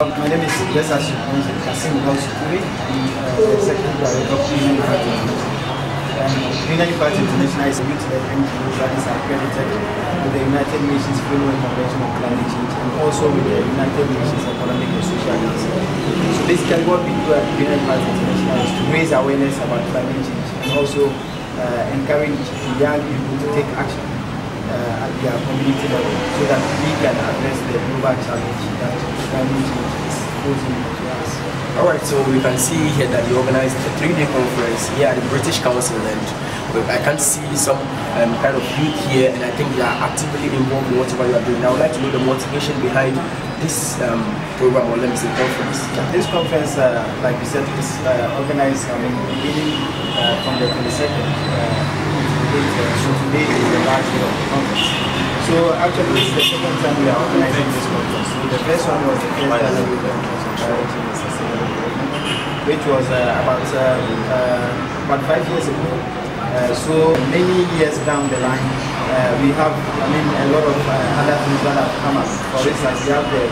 My name is Kassim Gawusu-Toure, the Executive Director of Greener Impact International. Greener Impact International is a youth-led NGO that is accredited with the United Nations Global Convention on Climate Change and also with the United Nations Economic Association. So basically what we do at Greener Impact International is to raise awareness about climate change and also encourage young people to take action at their community level so that we can address the global challenge that climate change is posing to us. Alright, so we can see here that you organized a 3-day conference here at the British Council, and I can see some kind of youth here, and I think they are actively involved in whatever you are doing. I would like to know the motivation behind this program, or let me say conference. This conference, like we said, is organized beginning from the 22nd. So today is the last day of the conference. So actually this is the second time we are organizing this conference. So the first one was the first time we conference on charity and sustainable development, which was about 5 years ago. So many years down the line, we have a lot of other things that have come up. For instance, we have the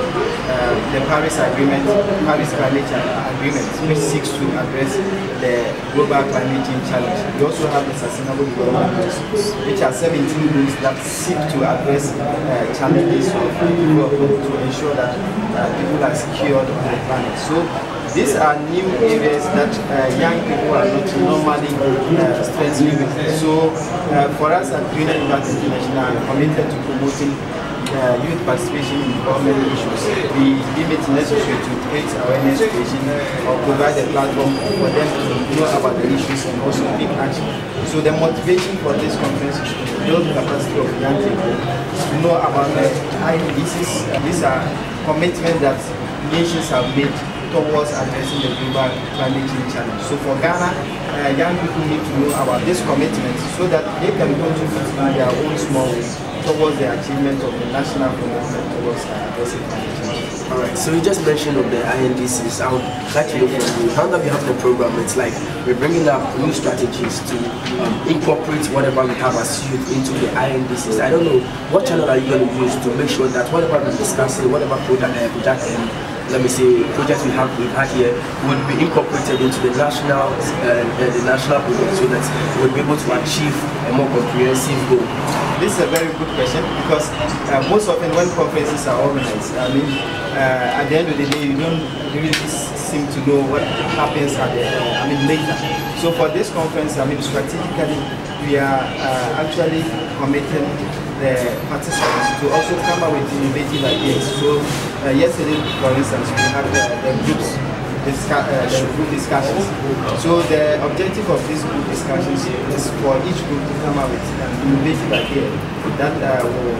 Paris Agreement, Paris Climate Agreement, which seeks to address the global climate change challenge. We also have the Sustainable Development Goals, which are 17 goals that seek to address challenges of people to ensure that people are secured on the planet. So these are new areas that young people are not normally stressed with. So for us at Greener Impact International, we are committed to promoting youth participation in government issues. We deem it necessary to create awareness creation or provide a platform for them to know about the issues and also take action. So the motivation for this conference is to build the capacity of young people to know about the INDCs. These are commitments that nations have made towards addressing the global climate change challenge. So for Ghana, young people need to know about this commitment so that they can contribute in their own small ways towards the achievement of the national commitment towards addressing climate change. Alright, so you just mentioned of the INDCs. I would like to know from you, now that we have the program, it's like we're bringing up new strategies to incorporate whatever we have as youth into the INDCs. I don't know, what channel are you going to use to make sure that whatever we're discussing, whatever projects we've had here would be incorporated into the national program so that we'll be able to achieve a more comprehensive goal? This is a very good question, because most often when conferences are organized, at the end of the day, you don't really seem to know what happens at the later. So for this conference, strategically, we are actually committing the participants to also come up with innovative ideas. So yesterday, for instance, we had the group discussions. So the objective of these group discussions is for each group to come up with an innovative idea that will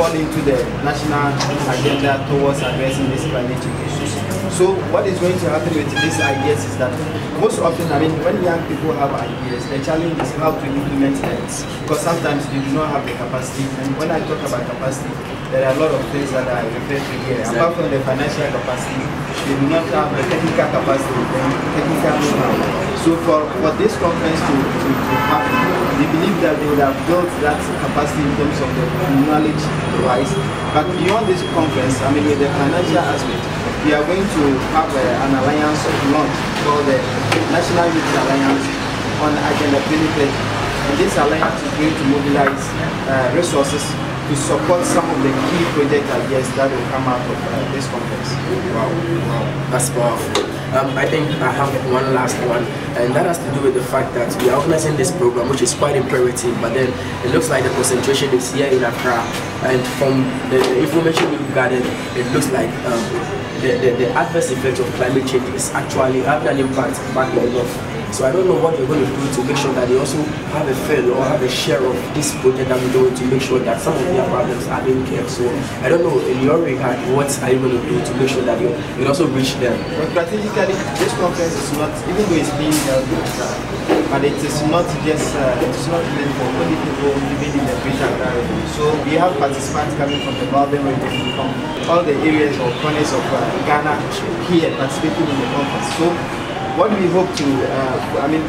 fall into the national agenda towards addressing these climate change issues. So what is going to happen with these ideas is that most often, when young people have ideas, the challenge is how to implement them, because sometimes they do not have the capacity. And when I talk about capacity, there are a lot of things that I refer to here. Exactly. Apart from the financial capacity, they do not have the technical capacity, the technical know-how. So for this conference to happen, they believe that they would have built that capacity in terms of the knowledge wise. But beyond this conference, with the financial aspect, we are going to have an alliance of launch called the National Youth Alliance on Agenda 2030. And this alliance is going to mobilize resources to support some of the key project ideas that will come out of this conference. Wow, wow, that's powerful. I think I have one last one, and that has to do with the fact that we are organizing this program, which is quite imperative, but then it looks like the concentration is here in Accra, and from the information we've gathered, it looks like the adverse effect of climate change is actually having an impact back in the north. So I don't know what you're going to do to make sure that they also have a fair or have a share of this project that we're doing to make sure that some of their problems are being cared. So I don't know, in your regard, what are you going to do to make sure that you also reach them? Well, strategically, this conference is not, even though it's being held in Accra, but it is not just it's not meant for only people living in the British area. So we have participants coming from the Balboa, from all the areas or corners of Ghana here participating in the conference. So What we hope to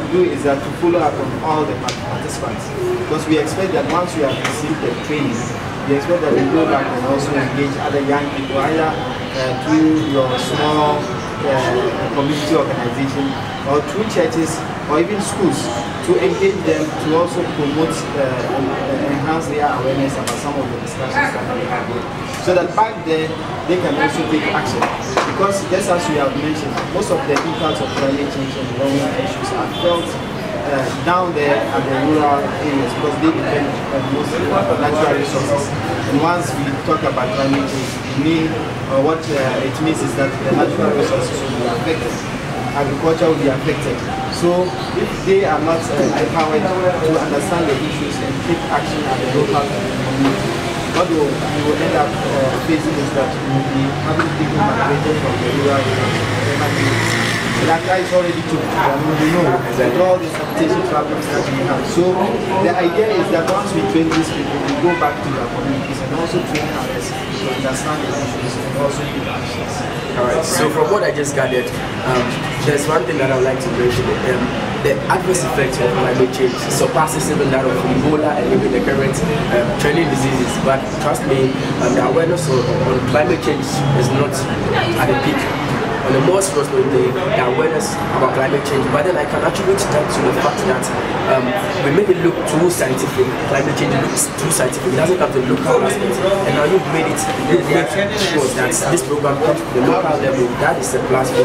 do is that to follow up on all the participants, because we expect that once we have received the training, we expect that we go back and also engage other young people, either through your small community organization or through churches or even schools, to engage them to also promote and enhance their awareness about some of the discussions that we have here, so that back there they can also take action. Because just as we have mentioned, most of the impacts of climate change and environmental issues are felt down there at the rural areas, because they depend on most natural resources. And once we talk about climate change, what it means is that the natural resources will be affected, agriculture will be affected. So if they are not empowered to understand the issues and take action at the local community, what we will end up facing is that we will be having people migrated from the rural areas. So that guy is already took, we know, with all the sanitation problems that we have. So the idea is that once we train these people, we go back to their communities and also train others to understand the issues and also take actions. Alright, so from what I just gathered, there's one thing that I would like to mention. The adverse effects of climate change surpasses even that of Ebola and even the current trending diseases. But trust me, the awareness on climate change is not at the peak. On the most responsible day, the awareness about climate change. But then I can attribute that to the fact that we make it look too scientific. Climate change looks too scientific. It doesn't have the local aspect. And now you've made it, you've made sure that this program comes to the local level. That is the platform.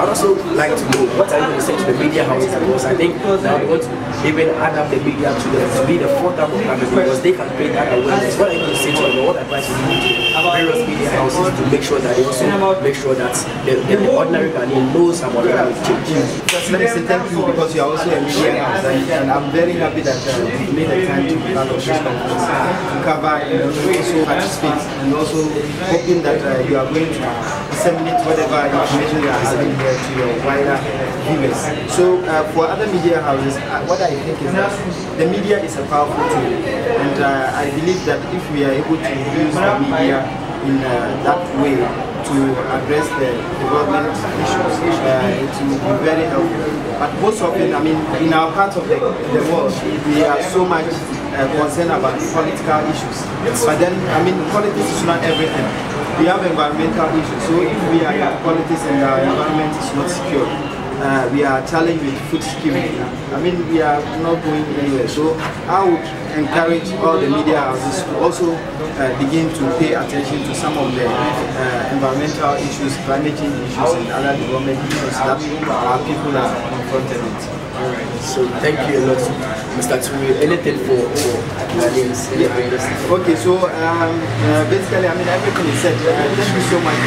I'd also like to know what are you going to say to the media houses, because I think that we want to even add up the media to be the fourth arm of climate, because they can create that awareness. What are you going to say to them? What advice would you give to various media houses to make sure that they also make sure that the ordinary Ghanaian knows about climate change? Just let me say thank you, because you are also a media house, and I'm very happy that you made the time to be part of this conference, to cover and also participate, and also hoping that you are going to disseminate whatever information you are having here to your wider viewers. So for other media houses, what I think is that the media is a powerful tool, and I believe that if we are able to use the media in that way to address the development issues, it will be very helpful. But most often, in our part of the world, we are so much concerned about political issues. But then, politics is not everything. We have environmental issues. So if we are in politics and our environment is not secure, we are challenged with food security. We are not going anywhere. So I would encourage all the media houses to also begin to pay attention to some of the environmental issues, climate change issues, and other development issues that our people are confronted with. All right. So thank you a lot, Mr. Toure. Anything for audience? Yeah. Okay. So basically, everything is said. Thank you so much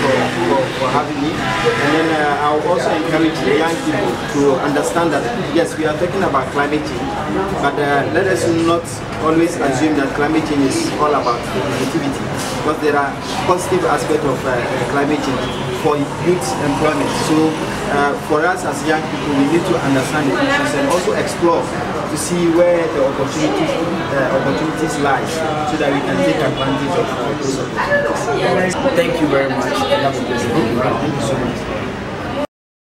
for having me. And then I'll also encourage the young people to understand that yes, we are talking about climate change, but let us not always assume that climate change is all about negativity, because there are positive aspects of climate change for youth employment. So for us as young people, we need to understand the issues and also explore to see where the opportunities lie, so that we can take advantage of those opportunities. Thank you very much. Thank you so much.